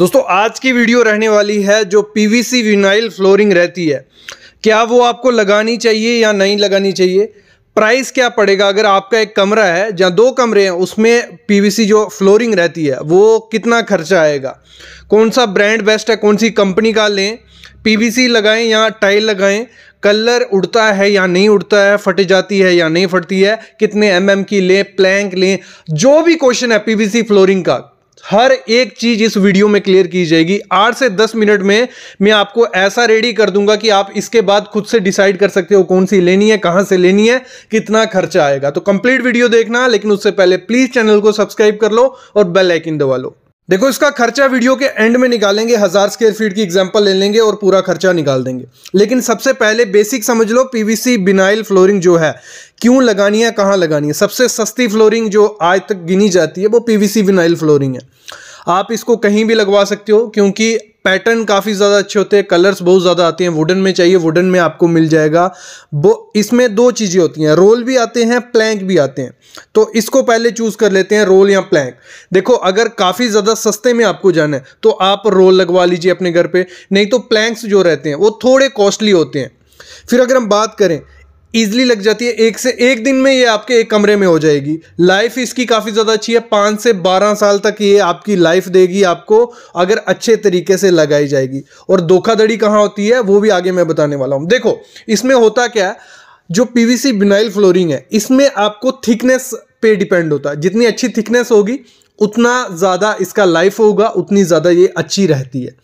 दोस्तों आज की वीडियो रहने वाली है जो पीवीसी विनाइल फ्लोरिंग रहती है, क्या वो आपको लगानी चाहिए या नहीं लगानी चाहिए, प्राइस क्या पड़ेगा। अगर आपका एक कमरा है या दो कमरे हैं उसमें पीवीसी जो फ्लोरिंग रहती है वो कितना खर्चा आएगा, कौन सा ब्रांड बेस्ट है, कौन सी कंपनी का लें, पीवीसी लगाएं या टाइल लगाएं, कलर उड़ता है या नहीं उड़ता है, फट जाती है या नहीं फटती है, कितने mm की लें, प्लैंक लें, जो भी क्वेश्चन है पीवीसी फ्लोरिंग का हर एक चीज इस वीडियो में क्लियर की जाएगी। 8 से 10 मिनट में मैं आपको ऐसा रेडी कर दूंगा कि आप इसके बाद खुद से डिसाइड कर सकते हो कौन सी लेनी है, कहां से लेनी है, कितना खर्चा आएगा। तो कंप्लीट वीडियो देखना, लेकिन उससे पहले प्लीज चैनल को सब्सक्राइब कर लो और बेल आइकन दबा लो। देखो इसका खर्चा वीडियो के एंड में निकालेंगे, 1000 स्क्वायर फीट की एग्जांपल ले लेंगे और पूरा खर्चा निकाल देंगे। लेकिन सबसे पहले बेसिक समझ लो पीवीसी विनाइल फ्लोरिंग जो है क्यों लगानी है, कहाँ लगानी है। सबसे सस्ती फ्लोरिंग जो आज तक गिनी जाती है वो पीवीसी विनाइल फ्लोरिंग है। आप इसको कहीं भी लगवा सकते हो क्योंकि पैटर्न काफ़ी ज़्यादा अच्छे होते हैं, कलर्स बहुत ज़्यादा आते हैं। वुडन में चाहिए वुडन में आपको मिल जाएगा। वो इसमें दो चीज़ें होती हैं, रोल भी आते हैं, प्लैंक भी आते हैं। तो इसको पहले चूज़ कर लेते हैं, रोल या प्लैंक। देखो अगर काफ़ी ज़्यादा सस्ते में आपको जाना है तो आप रोल लगवा लीजिए अपने घर पर, नहीं तो प्लैंक्स जो रहते हैं वो थोड़े कॉस्टली होते हैं। फिर अगर हम बात करें ईजिली लग जाती है, 1 से 1 दिन में ये आपके एक कमरे में हो जाएगी। लाइफ इसकी काफ़ी ज़्यादा अच्छी है, 5 से 12 साल तक ये आपकी लाइफ देगी आपको अगर अच्छे तरीके से लगाई जाएगी। और धोखाधड़ी कहाँ होती है वो भी आगे मैं बताने वाला हूँ। देखो इसमें होता क्या है, जो पीवीसी विनाइल फ्लोरिंग है इसमें आपको थिकनेस पे डिपेंड होता है। जितनी अच्छी थिकनेस होगी उतना ज़्यादा इसका लाइफ होगा, उतनी ज़्यादा ये अच्छी रहती है।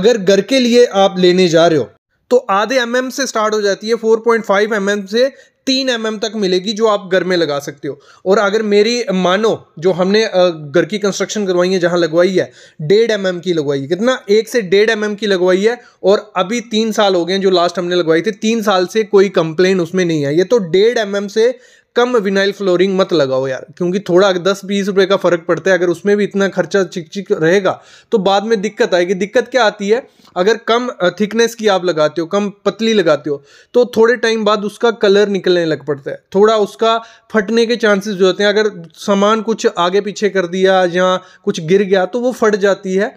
अगर घर के लिए आप लेने जा रहे हो तो आधे mm से स्टार्ट हो जाती है, 4.5 mm से 3 mm तक मिलेगी जो आप घर में लगा सकते हो। और अगर मेरी मानो जो हमने घर की कंस्ट्रक्शन करवाई है जहां लगवाई है 1.5 mm की लगवाई है, कितना 1 से 1.5 mm की लगवाई है। और अभी 3 साल हो गए हैं जो लास्ट हमने लगवाई थी, 3 साल से कोई कंप्लेन उसमें नहीं आई है। तो 1.5 mm से कम विनाइल फ्लोरिंग मत लगाओ यार, क्योंकि थोड़ा 10-20 रुपए का फर्क पड़ता है। अगर उसमें भी इतना खर्चा चिकचिक रहेगा तो बाद में दिक्कत आएगी। दिक्कत क्या आती है, अगर कम थिकनेस की आप लगाते हो, कम पतली लगाते हो तो थोड़े टाइम बाद उसका कलर निकलने लग पड़ता है, थोड़ा उसका फटने के चांसेस जो होते हैं। अगर सामान कुछ आगे पीछे कर दिया या कुछ गिर गया तो वो फट जाती है।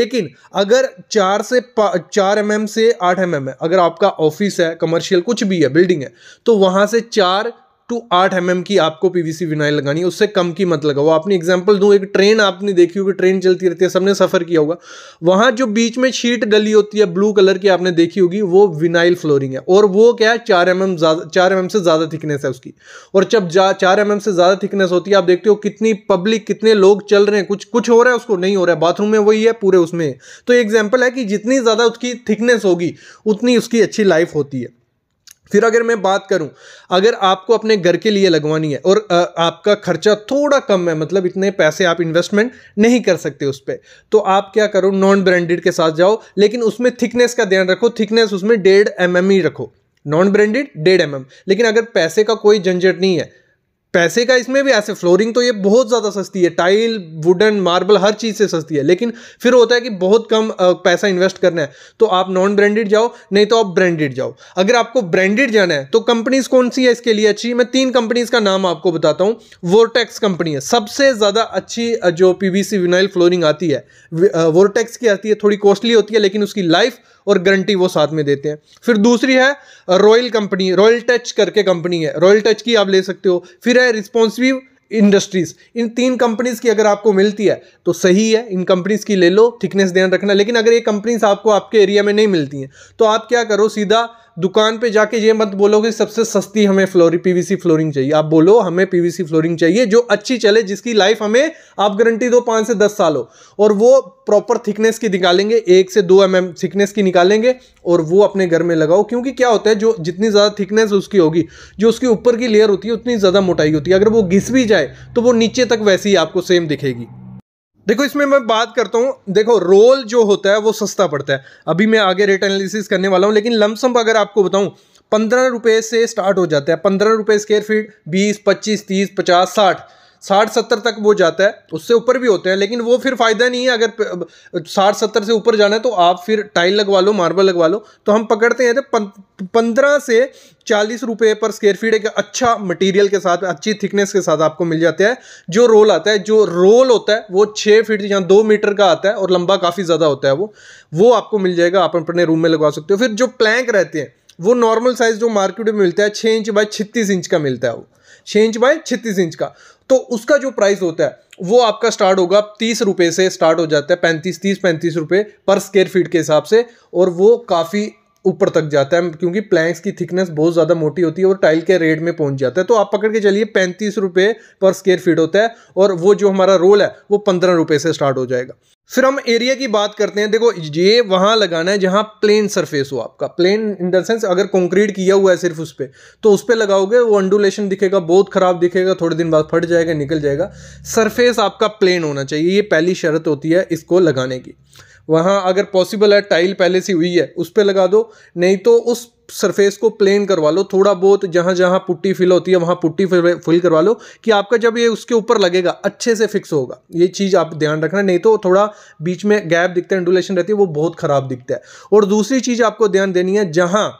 लेकिन अगर 4 mm से 8 mm है, अगर आपका ऑफिस है, कमर्शियल कुछ भी है, बिल्डिंग है, तो वहाँ से 4 to 8 mm की आपको पीवीसी विनाइल लगानी है, उससे कम की मत लगाओ। आपने एग्जांपल दूं, एक ट्रेन आपने देखी होगी, ट्रेन चलती रहती है, सबने सफ़र किया होगा, वहाँ जो बीच में शीट डली होती है ब्लू कलर की आपने देखी होगी, वो विनाइल फ्लोरिंग है। और वो क्या है, 4 mm से ज़्यादा थिकनेस है उसकी। और जब 4 mm से ज़्यादा थिकनेस होती है आप देखते हो कितनी पब्लिक, कितने लोग चल रहे हैं, कुछ हो रहा है उसको नहीं हो रहा है, बाथरूम में वही है पूरे उसमें। तो एग्जाम्पल है कि जितनी ज़्यादा उसकी थिकनेस होगी उतनी उसकी अच्छी लाइफ होती है। फिर अगर मैं बात करूं, अगर आपको अपने घर के लिए लगवानी है और आपका खर्चा थोड़ा कम है, मतलब इतने पैसे आप इन्वेस्टमेंट नहीं कर सकते उस पर, तो आप क्या करो, नॉन ब्रांडेड के साथ जाओ, लेकिन उसमें थिकनेस का ध्यान रखो। थिकनेस उसमें 1.5 mm ही रखो, नॉन ब्रांडेड 1.5 mm। लेकिन अगर पैसे का कोई झंझट नहीं है, पैसे का इसमें भी ऐसे फ्लोरिंग तो ये बहुत ज़्यादा सस्ती है, टाइल, वुडन, मार्बल हर चीज़ से सस्ती है। लेकिन फिर होता है कि बहुत कम पैसा इन्वेस्ट करना है तो आप नॉन ब्रांडेड जाओ, नहीं तो आप ब्रांडेड जाओ। अगर आपको ब्रांडेड जाना है तो कंपनीज़ कौन सी है इसके लिए अच्छी, मैं 3 कंपनीज़ का नाम आपको बताता हूँ। वोर्टेक्स कंपनी है सबसे ज़्यादा अच्छी जो पीवीसी विनाइल फ्लोरिंग आती है, वोर्टेक्स की आती है, थोड़ी कॉस्टली होती है लेकिन उसकी लाइफ और गारंटी वो साथ में देते हैं। फिर दूसरी है रॉयल कंपनी, रॉयल टच करके कंपनी है, रॉयल टच की आप ले सकते हो। फिर है रिस्पॉन्सिव इंडस्ट्रीज। इन 3 कंपनीज की अगर आपको मिलती है तो सही है, इन कंपनीज की ले लो, थिकनेस ध्यान रखना। लेकिन अगर ये कंपनीज आपको आपके एरिया में नहीं मिलती हैं तो आप क्या करो, सीधा दुकान पे जाके ये मत बोलो कि सबसे सस्ती हमें पीवीसी फ्लोरिंग चाहिए। आप बोलो हमें पीवीसी फ्लोरिंग चाहिए जो अच्छी चले, जिसकी लाइफ हमें आप गारंटी दो 5 से 10 साल हो, और वो प्रॉपर थिकनेस की निकालेंगे, 1 से 2 mm थिकनेस की निकालेंगे और वो अपने घर में लगाओ। क्योंकि क्या होता है, जो जितनी ज़्यादा थिकनेस उसकी होगी, जो उसकी ऊपर की लेयर होती है उतनी ज़्यादा मोटाई होती है, अगर वो घिस भी जाए तो वो नीचे तक वैसी ही आपको सेम दिखेगी। देखो इसमें मैं बात करता हूँ, देखो रोल जो होता है वो सस्ता पड़ता है, अभी मैं आगे रेट एनालिसिस करने वाला हूँ। लेकिन लमसम अगर आपको बताऊँ 15 रुपये से स्टार्ट हो जाता है, 15 रुपये स्क्वायर फीट, 20, 25, 30, 50, 60, 60-70 तक वो जाता है, उससे ऊपर भी होते हैं, लेकिन वो फिर फ़ायदा नहीं है। अगर 60-70 से ऊपर जाना है तो आप फिर टाइल लगवा लो, मार्बल लगवा लो। तो हम पकड़ते हैं तो 15 से 40 रुपये पर स्क्वायर फीट एक अच्छा मटेरियल के साथ, अच्छी थिकनेस के साथ आपको मिल जाता है। जो रोल आता है, जो रोल होता है वो 6 फीट या 2 मीटर का आता है और लंबा काफ़ी ज़्यादा होता है। वो आपको मिल जाएगा, आप अपने रूम में लगवा सकते हो। फिर जो प्लैंक रहते हैं वो नॉर्मल साइज़ जो मार्केट में मिलता है 6 इंच बाय 36 इंच का मिलता है, वो 6 इंच बाय 36 इंच का। तो उसका जो प्राइस होता है वो आपका स्टार्ट होगा 30 रुपये से स्टार्ट हो जाता है, 35 रुपये पर स्क्वायर फीट के हिसाब से, और वो काफ़ी ऊपर तक जाता है क्योंकि प्लैंक्स की थिकनेस बहुत ज़्यादा मोटी होती है और टाइल के रेट में पहुंच जाता है। तो आप पकड़ के चलिए 35 रुपये पर स्क्वायर फीट होता है, और वो जो हमारा रोल है वो 15 रुपये से स्टार्ट हो जाएगा। फिर हम एरिया की बात करते हैं। देखो, ये वहाँ लगाना है जहाँ प्लेन सरफेस हो आपका, प्लेन इन द सेंस अगर कंक्रीट किया हुआ है सिर्फ उस पर, तो उस पर लगाओगे वो अंडुलेशन दिखेगा, बहुत ख़राब दिखेगा, थोड़े दिन बाद फट जाएगा, निकल जाएगा। सरफेस आपका प्लेन होना चाहिए, ये पहली शर्त होती है इसको लगाने की। वहाँ अगर पॉसिबल है टाइल पहले से हुई है उस पर लगा दो, नहीं तो उस सरफेस को प्लेन करवा लो। थोड़ा बहुत जहाँ जहाँ पुट्टी फिल होती है वहाँ पुट्टी फिल करवा लो कि आपका जब ये उसके ऊपर लगेगा अच्छे से फिक्स होगा। ये चीज़ आप ध्यान रखना, नहीं तो थोड़ा बीच में गैप दिखता है, इंडुलेशन रहती है, वो बहुत ख़राब दिखता है। और दूसरी चीज़ आपको ध्यान देनी है, जहाँ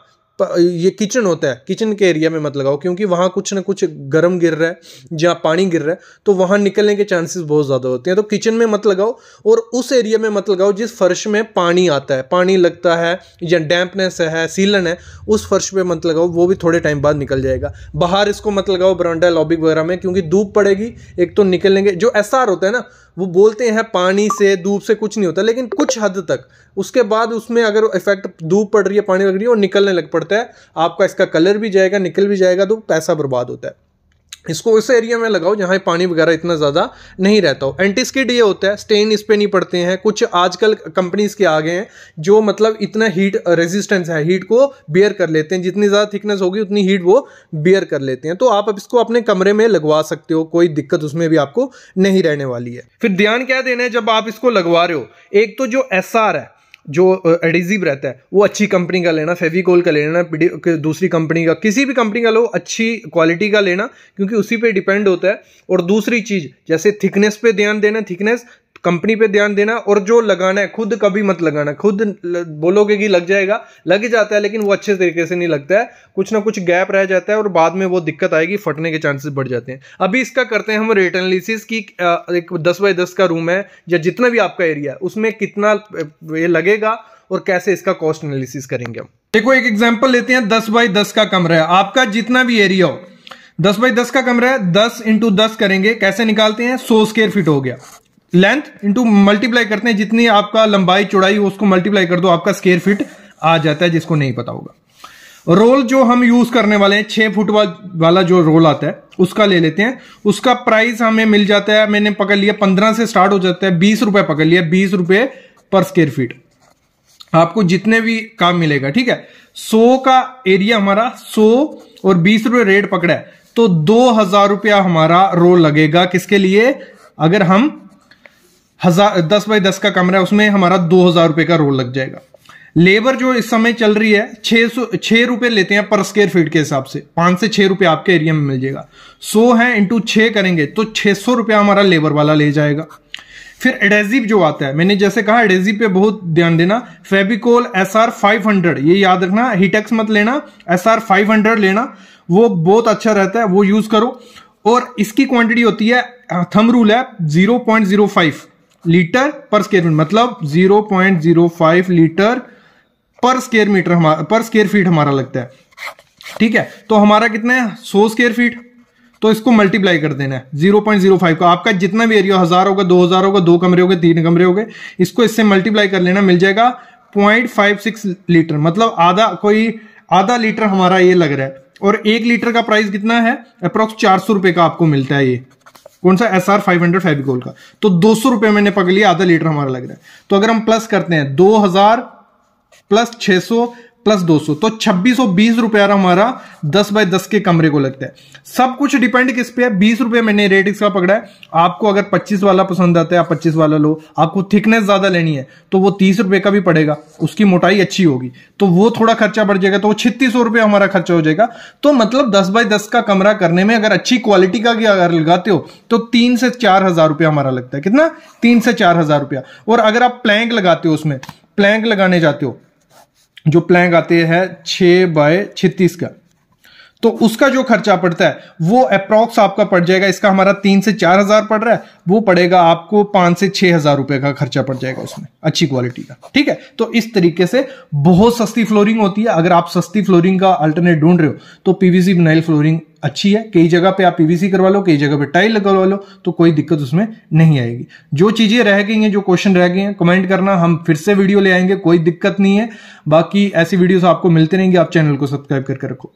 ये किचन होता है, किचन के एरिया में मत लगाओ क्योंकि वहाँ कुछ ना कुछ गर्म गिर रहा है, जहाँ पानी गिर रहा है, तो वहाँ निकलने के चांसेस बहुत ज़्यादा होते हैं। तो किचन में मत लगाओ और उस एरिया में मत लगाओ जिस फर्श में पानी आता है, पानी लगता है या डैम्पनेस है, सीलन है, उस फर्श पे मत लगाओ, वो भी थोड़े टाइम बाद निकल जाएगा। बाहर इसको मत लगाओ बरामदा, लॉबी वगैरह में, क्योंकि धूप पड़ेगी, एक तो निकलने के जो एसआर होता है ना, वो बोलते हैं पानी से धूप से कुछ नहीं होता, लेकिन कुछ हद तक। उसके बाद उसमें अगर इफेक्ट धूप पड़ रही है, पानी लग रही है और निकलने लग पड़ता है, आपका इसका कलर भी जाएगा, निकल भी जाएगा, तो पैसा बर्बाद होता है। इसको उस एरिया में लगाओ जहाँ पानी वगैरह इतना ज़्यादा नहीं रहता हो। एंटीस्किड ये होता है, स्टेन इस पे नहीं पड़ते हैं। कुछ आजकल कंपनीज़ के आ गए हैं जो मतलब इतना हीट रेजिस्टेंस है, हीट को बियर कर लेते हैं, जितनी ज़्यादा थिकनेस होगी उतनी हीट वो बियर कर लेते हैं। तो आप अब इसको अपने कमरे में लगवा सकते हो, कोई दिक्कत उसमें भी आपको नहीं रहने वाली है। फिर ध्यान क्या देना है जब आप इसको लगवा रहे हो, एक तो जो एस आर है, जो एडिजिव रहता है, वो अच्छी कंपनी का लेना, फेविकोल का लेना, दूसरी कंपनी का, किसी भी कंपनी का लो, अच्छी क्वालिटी का लेना क्योंकि उसी पे डिपेंड होता है। और दूसरी चीज़ जैसे थिकनेस पे ध्यान देना, थिकनेस कंपनी पे ध्यान देना, और जो लगाना है खुद कभी मत लगाना। खुद बोलोगे कि लग जाएगा, लग जाता है, लेकिन वो अच्छे तरीके से नहीं लगता है, कुछ ना कुछ गैप रह जाता है और बाद में वो दिक्कत आएगी, फटने के चांसेस बढ़ जाते हैं। अभी इसका करते हैं हम रेट एनालिसिस की एक 10 बाय 10 का रूम है या जितना भी आपका एरिया है उसमें कितना ये लगेगा और कैसे इसका कॉस्ट एनालिसिस करेंगे हम। देखो, एक एग्जाम्पल लेते हैं, 10 बाय 10 का कमरा है आपका, जितना भी एरिया हो, 10 बाय 10 का कमरा है, 10 × 10 करेंगे, कैसे निकालते हैं, 100 स्क्वायर फीट हो गया। लेंथ इंटू मल्टीप्लाई करते हैं, जितनी आपका लंबाई चौड़ाई हो उसको मल्टीप्लाई कर दो, आपका स्क्वायर फीट आ जाता है, जिसको नहीं पता होगा। रोल जो हम यूज करने वाले हैं 6 फुट वाला जो रोल आता है उसका ले लेते हैं। उसका प्राइस हमें मिल जाता है, मैंने पकड़ लिया 15 से स्टार्ट हो जाता है, 20 रुपए पकड़ लिया, 20 रुपए पर स्क्वायर फीट आपको जितने भी काम मिलेगा। ठीक है, 100 का एरिया हमारा, 100 और 20 रुपये रेट पकड़ा है, तो 2000 रुपया हमारा रोल लगेगा। किसके लिए? अगर हम 10 बाय 10 का कमरा है उसमें हमारा 2000 रुपये का रोल लग जाएगा। लेबर जो इस समय चल रही है 6 रुपये लेते हैं पर स्क्वायर फीट के हिसाब से, 5 से 6 रुपये आपके एरिया में मिल जाएगा। 100 है इंटू 6 करेंगे तो 600 रुपया हमारा लेबर वाला ले जाएगा। फिर एडेसिव जो आता है, मैंने जैसे कहा एडेसिव पे बहुत ध्यान देना, फेविकोल SR 500 ये याद रखना, हीटेक्स मत लेना, SR 500 लेना, वो बहुत अच्छा रहता है, वो यूज करो। और इसकी क्वांटिटी होती है, थंब रूल है 0.05 लीटर पर स्क्वायर फीट, मतलब 0.05 लीटर पर स्क्वायर मीटर हमारा, पर स्क्वायर फीट हमारा लगता है। ठीक है, तो हमारा कितना है 100 स्क्वायर फीट, तो इसको मल्टीप्लाई कर देना है 0.05 को। आपका जितना भी एरिया 1000 होगा, 2000 होगा, 2 कमरे होंगे, 3 कमरे होंगे, इसको इससे मल्टीप्लाई कर लेना, मिल जाएगा 0.56 लीटर, मतलब आधा लीटर हमारा ये लग रहा है। और 1 लीटर का प्राइस कितना है, अप्रोक्स 400 रुपये का आपको मिलता है, ये कौन सा SR 500 फेविकोल का। तो 200 रुपये मैंने पकड़ लिया, आधा लीटर हमारा लग रहा है। तो अगर हम प्लस करते हैं 2000 प्लस 600 प्लस 200, तो 2620 रुपया हमारा 10 बाय 10 के कमरे को लगता है। सब कुछ डिपेंड किस पे है। 20 रुपये मैंने रेडिक्स का पकड़ा है। आपको अगर 25 वाला पसंद आता है आप 25 वाला लो। आपको थिकनेस ज्यादा लेनी है तो वो 30 रुपये का भी पड़ेगा, उसकी मोटाई अच्छी होगी तो वो थोड़ा खर्चा बढ़ जाएगा, तो वो 3600 रुपया हमारा खर्चा हो जाएगा। तो मतलब 10 बाय 10 का कमरा करने में अगर अच्छी क्वालिटी का अगर लगाते हो तो 3 से 4 हजार रुपया हमारा लगता है। कितना? 3 से 4 हजार रुपया। और अगर आप प्लैंक लगाते हो, उसमें प्लैंक लगाने जाते हो, जो प्लैंक आते हैं 6 बाय 36 का, तो उसका जो खर्चा पड़ता है वो अप्रॉक्स आपका पड़ जाएगा। इसका हमारा 3 से 4 हजार पड़ रहा है, वो पड़ेगा आपको 5 से 6 हजार रुपए का खर्चा पड़ जाएगा उसमें अच्छी क्वालिटी का। ठीक है, तो इस तरीके से बहुत सस्ती फ्लोरिंग होती है। अगर आप सस्ती फ्लोरिंग का अल्टरनेट ढूंढ रहे हो तो पीवीसी विनाइल फ्लोरिंग अच्छी है। कई जगह पे आप पीवीसी करवा लो, कई जगह पे टाइल लगवा लो, तो कोई दिक्कत उसमें नहीं आएगी। जो चीजें रह गई हैं, जो क्वेश्चन रह गए हैं, कमेंट करना, हम फिर से वीडियो ले आएंगे, कोई दिक्कत नहीं है। बाकी ऐसी वीडियोस आपको मिलते रहेंगे। आप चैनल को सब्सक्राइब करके रखो।